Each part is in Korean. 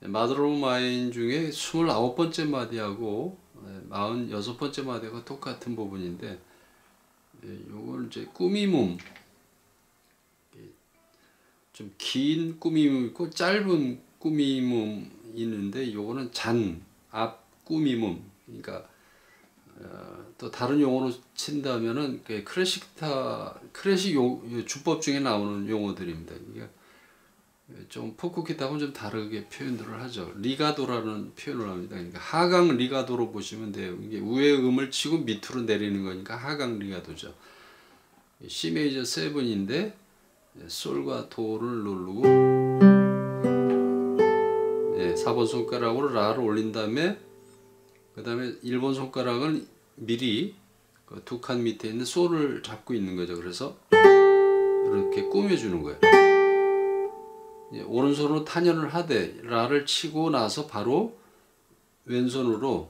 마더러 오브 마인 중에 29번째 마디하고 46번째 마디가 똑같은 부분인데, 요걸 이제 꾸밈음, 좀 긴 꾸밈음 있고 짧은 꾸밈음 있는데, 요거는 잔, 앞 꾸밈음. 그러니까 또 다른 용어로 친다면은 클래식타, 클래식 주법 중에 나오는 용어들입니다. 그러니까 좀 포크기타하고는 좀 다르게 표현들을 하죠. 리가도라는 표현을 합니다. 그러니까 하강 리가도로 보시면 돼요. 이게 위에 음을 치고 밑으로 내리는 거니까 하강 리가도죠. C 메이저 7인데 솔과 도를 누르고 4번 손가락으로 라를 올린 다음에, 그 다음에 1번 손가락은 미리 두 칸 밑에 있는 솔을 잡고 있는 거죠. 그래서 이렇게 꾸며주는 거예요. 오른손으로 탄현을 하되 라를 치고 나서 바로 왼손으로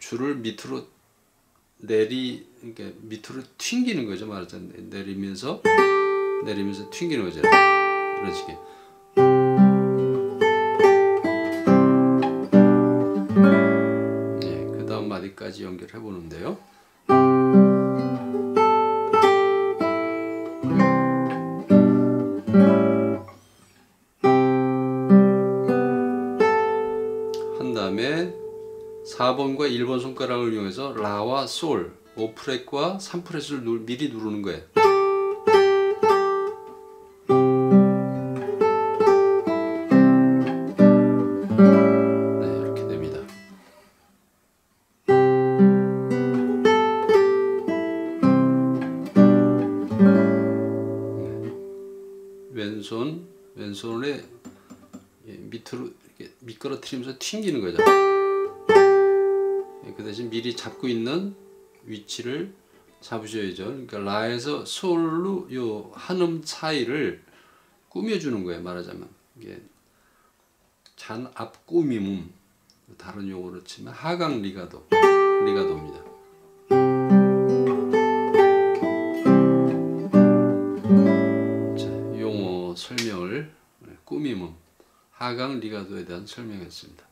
줄을 밑으로 그러니까 밑으로 튕기는 거죠. 말하자면 내리면서 튕기는 거죠. 이런 식의. 네, 그 다음 마디까지 연결해 보는데요. 한 다음에 4번과 1번 손가락을 이용해서 라와 솔, 5프렛과 3프렛을 미리 누르는 거예요. 네, 이렇게 됩니다. 네. 왼손에 밑으로 이렇게 미끄러뜨리면서 튕기는 거죠. 그 대신 미리 잡고 있는 위치를 잡으셔야죠. 그러니까 라에서 솔로 요 한음 차이를 꾸며주는 거예요. 말하자면 이게 잔 앞 꾸밈음, 다른 용어로 치면 하강 리가도입니다. 자, 용어 설명을 꾸밈음, 하강 리가도에 대한 설명이었습니다.